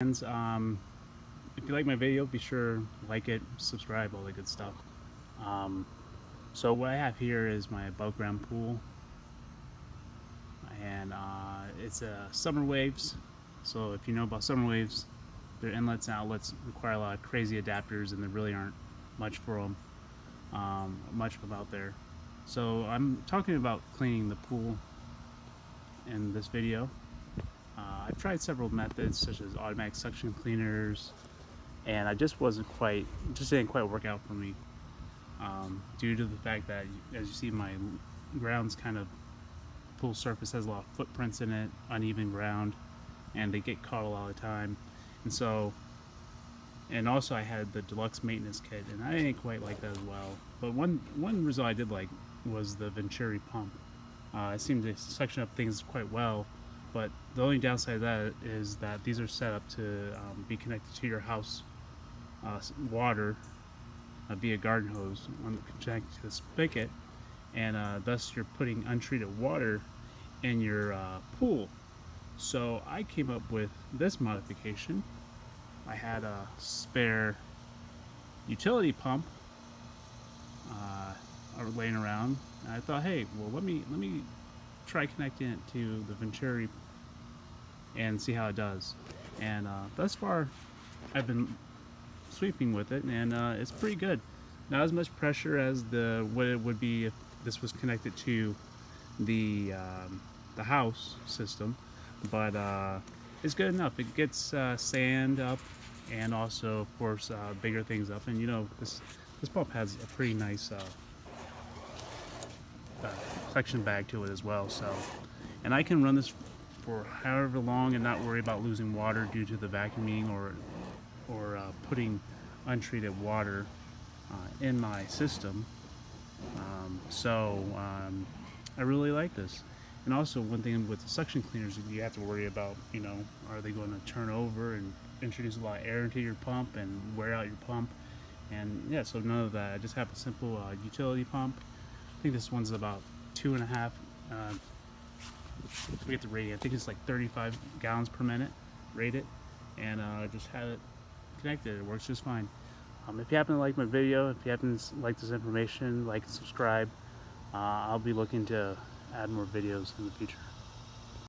If you like my video, be sure to like it, subscribe, all the good stuff. So what I have here is my above ground pool, and it's a Summer Waves. So if you know about Summer Waves, their inlets and outlets require a lot of crazy adapters, and there really aren't much for them, much of them out there. So I'm talking about cleaning the pool in this video. I've tried several methods, such as automatic suction cleaners, and I just didn't quite work out for me, due to the fact that, as you see, my ground's kind of pool surface has a lot of footprints in it, uneven ground, and they get caught a lot of the time. And also I had the deluxe maintenance kit, and I didn't quite like that as well. But one result I did like was the Venturi pump. It seemed to suction up things quite well. But the only downside of that is that these are set up to be connected to your house water via garden hose, connected to the spigot, and thus you're putting untreated water in your pool. So I came up with this modification. I had a spare utility pump laying around, and I thought, hey, well, let me try connecting it to the Venturi and see how it does. And thus far I've been sweeping with it, and it's pretty good. Not as much pressure as what it would be if this was connected to the house system, but it's good enough. It gets sand up, and also, of course, bigger things up. And you know, this pump has a pretty nice collection bag to it as well. So, and I can run this for however long and not worry about losing water due to the vacuuming or putting untreated water in my system. I really like this. And also, one thing with the suction cleaners, you have to worry about, you know, are they going to turn over and introduce a lot of air into your pump and wear out your pump? And yeah, so none of that. I just have a simple utility pump. I think this one's about 2.5, I forget the rating, I think it's like 35 gallons per minute rated, and just have it connected. It works just fine. If you happen to like my video, if you happen to like this information, like and subscribe. I'll be looking to add more videos in the future.